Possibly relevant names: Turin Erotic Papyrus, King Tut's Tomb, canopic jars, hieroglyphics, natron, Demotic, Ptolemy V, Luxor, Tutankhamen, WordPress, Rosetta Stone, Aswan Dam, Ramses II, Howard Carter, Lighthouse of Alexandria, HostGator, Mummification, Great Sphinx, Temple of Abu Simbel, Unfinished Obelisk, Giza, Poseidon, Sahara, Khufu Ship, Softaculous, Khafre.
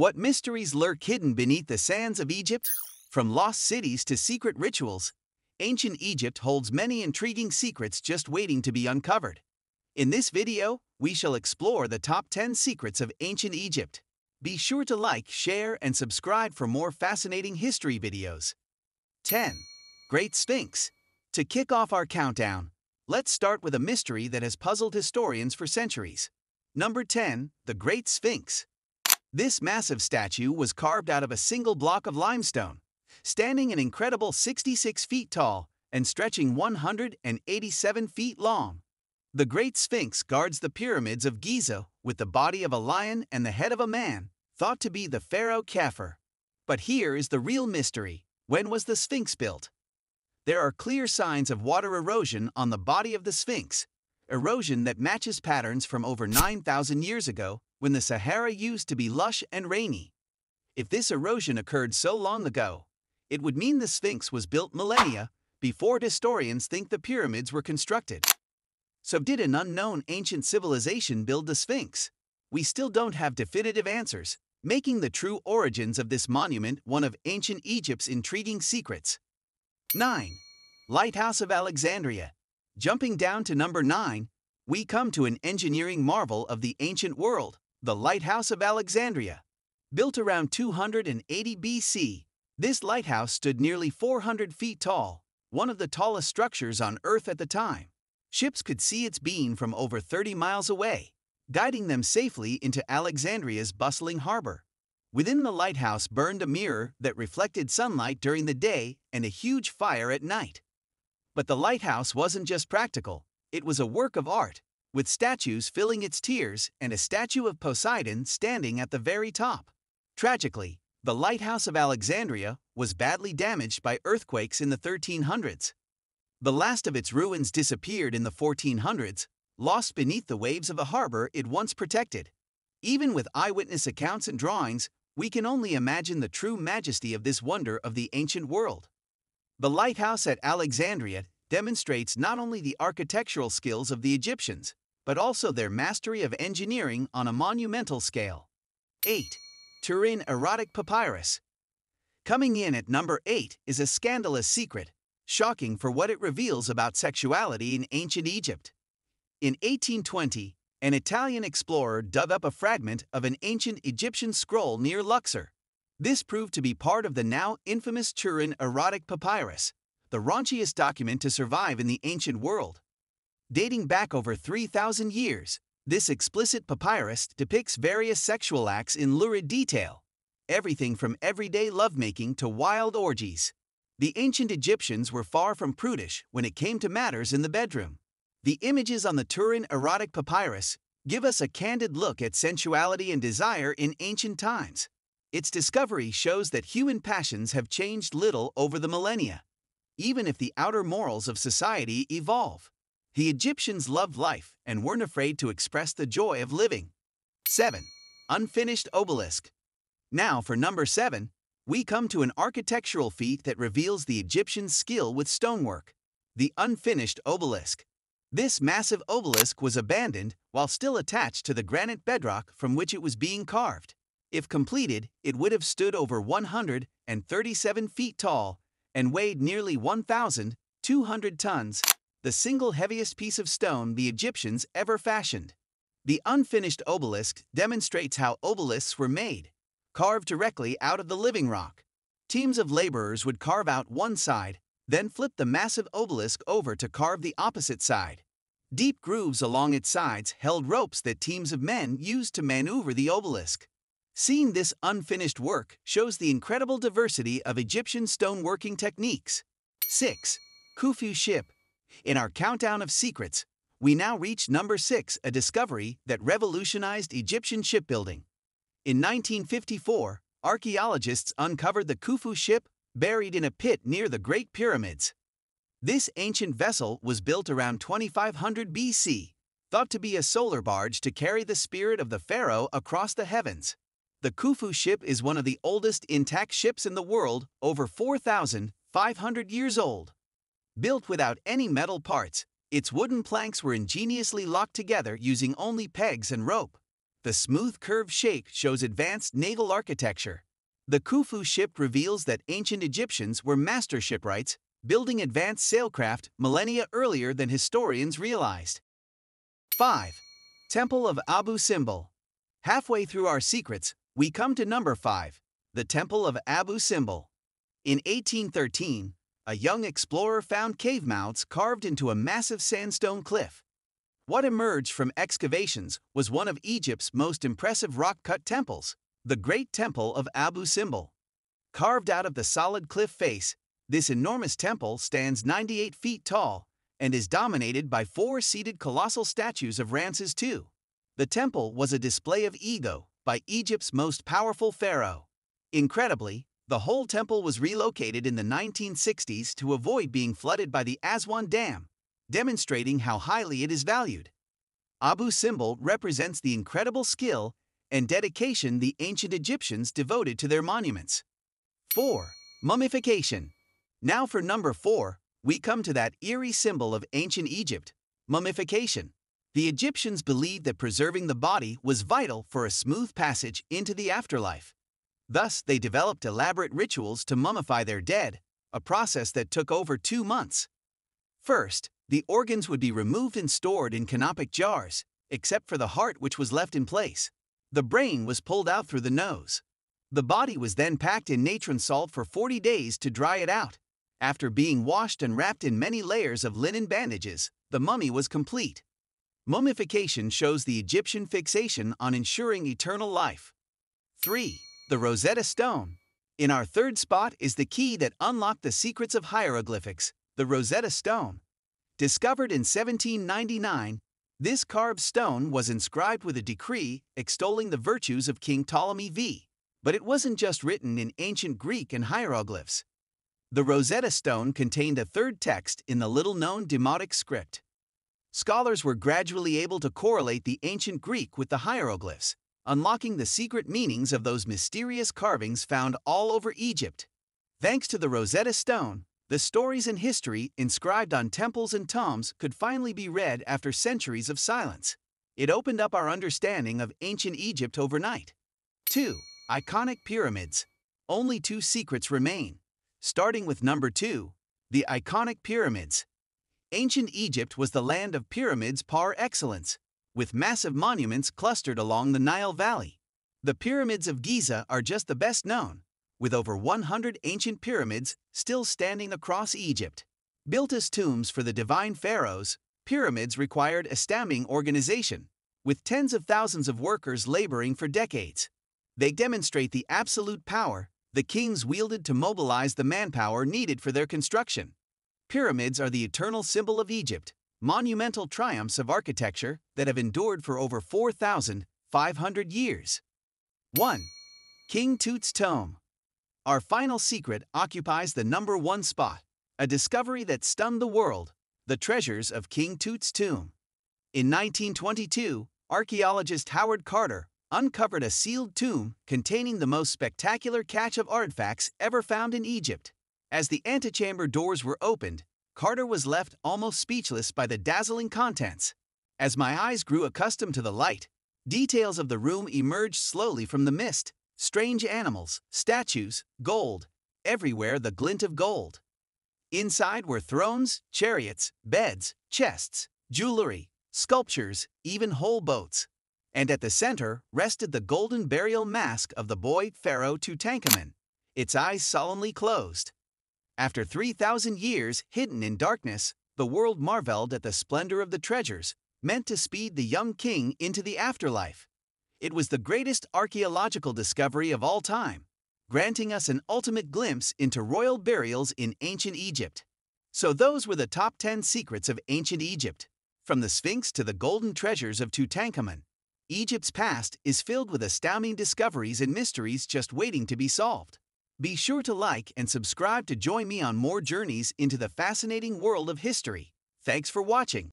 What mysteries lurk hidden beneath the sands of Egypt? From lost cities to secret rituals, ancient Egypt holds many intriguing secrets just waiting to be uncovered. In this video, we shall explore the top 10 secrets of ancient Egypt. Be sure to like, share, and subscribe for more fascinating history videos. 10. Great Sphinx. To kick off our countdown, let's start with a mystery that has puzzled historians for centuries. Number 10. The Great Sphinx. This massive statue was carved out of a single block of limestone, standing an incredible 66 feet tall and stretching 187 feet long. The Great Sphinx guards the pyramids of Giza with the body of a lion and the head of a man, thought to be the pharaoh Khafre. But here is the real mystery. When was the Sphinx built? There are clear signs of water erosion on the body of the Sphinx, erosion that matches patterns from over 9,000 years ago when the Sahara used to be lush and rainy. If this erosion occurred so long ago, it would mean the Sphinx was built millennia before historians think the pyramids were constructed. So did an unknown ancient civilization build the Sphinx? We still don't have definitive answers, making the true origins of this monument one of ancient Egypt's intriguing secrets. 9. Lighthouse of Alexandria. Jumping down to number 9, we come to an engineering marvel of the ancient world, the Lighthouse of Alexandria. Built around 280 BC, this lighthouse stood nearly 400 feet tall, one of the tallest structures on Earth at the time. Ships could see its beam from over 30 miles away, guiding them safely into Alexandria's bustling harbor. Within the lighthouse burned a mirror that reflected sunlight during the day and a huge fire at night. But the lighthouse wasn't just practical, it was a work of art, with statues filling its tiers and a statue of Poseidon standing at the very top. Tragically, the Lighthouse of Alexandria was badly damaged by earthquakes in the 1300s. The last of its ruins disappeared in the 1400s, lost beneath the waves of a harbor it once protected. Even with eyewitness accounts and drawings, we can only imagine the true majesty of this wonder of the ancient world. The lighthouse at Alexandria demonstrates not only the architectural skills of the Egyptians, but also their mastery of engineering on a monumental scale. 8. Turin Erotic Papyrus. Coming in at number 8 is a scandalous secret, shocking for what it reveals about sexuality in ancient Egypt. In 1820, an Italian explorer dug up a fragment of an ancient Egyptian scroll near Luxor. This proved to be part of the now infamous Turin Erotic Papyrus, the raunchiest document to survive in the ancient world. Dating back over 3,000 years, this explicit papyrus depicts various sexual acts in lurid detail, everything from everyday lovemaking to wild orgies. The ancient Egyptians were far from prudish when it came to matters in the bedroom. The images on the Turin Erotic Papyrus give us a candid look at sensuality and desire in ancient times. Its discovery shows that human passions have changed little over the millennia, even if the outer morals of society evolve. The Egyptians loved life and weren't afraid to express the joy of living. 7. Unfinished Obelisk. Now for number 7. We come to an architectural feat that reveals the Egyptians' skill with stonework, the Unfinished Obelisk. This massive obelisk was abandoned while still attached to the granite bedrock from which it was being carved. If completed, it would have stood over 137 feet tall and weighed nearly 1,200 tons, the single heaviest piece of stone the Egyptians ever fashioned. The Unfinished Obelisk demonstrates how obelisks were made, carved directly out of the living rock. Teams of laborers would carve out one side, then flip the massive obelisk over to carve the opposite side. Deep grooves along its sides held ropes that teams of men used to maneuver the obelisk. Seeing this unfinished work shows the incredible diversity of Egyptian stoneworking techniques. 6. Khufu Ship. In our countdown of secrets, we now reach number 6, a discovery that revolutionized Egyptian shipbuilding. In 1954, archaeologists uncovered the Khufu ship, buried in a pit near the Great Pyramids. This ancient vessel was built around 2500 BC, thought to be a solar barge to carry the spirit of the pharaoh across the heavens. The Khufu ship is one of the oldest intact ships in the world, over 4,500 years old. Built without any metal parts, its wooden planks were ingeniously locked together using only pegs and rope. The smooth curved shape shows advanced naval architecture. The Khufu ship reveals that ancient Egyptians were master shipwrights, building advanced sailcraft millennia earlier than historians realized. 5. Temple of Abu Simbel. Halfway through our secrets, we come to number 5, the Temple of Abu Simbel. In 1813, a young explorer found cave mouths carved into a massive sandstone cliff. What emerged from excavations was one of Egypt's most impressive rock-cut temples, the Great Temple of Abu Simbel. Carved out of the solid cliff face, this enormous temple stands 98 feet tall and is dominated by 4 seated colossal statues of Ramses II. The temple was a display of ego by Egypt's most powerful pharaoh. Incredibly, the whole temple was relocated in the 1960s to avoid being flooded by the Aswan Dam, demonstrating how highly it is valued. Abu Simbel represents the incredible skill and dedication the ancient Egyptians devoted to their monuments. 4. Mummification. Now for number 4, we come to that eerie symbol of ancient Egypt, mummification. The Egyptians believed that preserving the body was vital for a smooth passage into the afterlife. Thus, they developed elaborate rituals to mummify their dead, a process that took over 2 months. First, the organs would be removed and stored in canopic jars, except for the heart, which was left in place. The brain was pulled out through the nose. The body was then packed in natron salt for 40 days to dry it out. After being washed and wrapped in many layers of linen bandages, the mummy was complete. Mummification shows the Egyptian fixation on ensuring eternal life. 3. The Rosetta Stone. In our third spot is the key that unlocked the secrets of hieroglyphics, the Rosetta Stone. Discovered in 1799, this carved stone was inscribed with a decree extolling the virtues of King Ptolemy V, but it wasn't just written in ancient Greek and hieroglyphs. The Rosetta Stone contained a third text in the little-known Demotic script. Scholars were gradually able to correlate the ancient Greek with the hieroglyphs, unlocking the secret meanings of those mysterious carvings found all over Egypt. Thanks to the Rosetta Stone, the stories and history inscribed on temples and tombs could finally be read after centuries of silence. It opened up our understanding of ancient Egypt overnight. 2. Iconic pyramids. Only 2 secrets remain. Starting with number 2, the iconic pyramids. Ancient Egypt was the land of pyramids par excellence, with massive monuments clustered along the Nile Valley. The pyramids of Giza are just the best known, with over 100 ancient pyramids still standing across Egypt. Built as tombs for the divine pharaohs, pyramids required astounding organization, with tens of thousands of workers laboring for decades. They demonstrate the absolute power the kings wielded to mobilize the manpower needed for their construction. Pyramids are the eternal symbol of Egypt, monumental triumphs of architecture that have endured for over 4,500 years. 1. King Tut's Tomb. Our final secret occupies the number 1 spot, a discovery that stunned the world, the treasures of King Tut's tomb. In 1922, archaeologist Howard Carter uncovered a sealed tomb containing the most spectacular cache of artifacts ever found in Egypt. As the antechamber doors were opened, Carter was left almost speechless by the dazzling contents. As my eyes grew accustomed to the light, details of the room emerged slowly from the mist. Strange animals, statues, gold, everywhere the glint of gold. Inside were thrones, chariots, beds, chests, jewelry, sculptures, even whole boats. And at the center rested the golden burial mask of the boy pharaoh Tutankhamen, its eyes solemnly closed. After 3,000 years hidden in darkness, the world marveled at the splendor of the treasures, meant to speed the young king into the afterlife. It was the greatest archaeological discovery of all time, granting us an ultimate glimpse into royal burials in ancient Egypt. So those were the top 10 secrets of ancient Egypt. From the Sphinx to the golden treasures of Tutankhamen, Egypt's past is filled with astounding discoveries and mysteries just waiting to be solved. Be sure to like and subscribe to join me on more journeys into the fascinating world of history. Thanks for watching.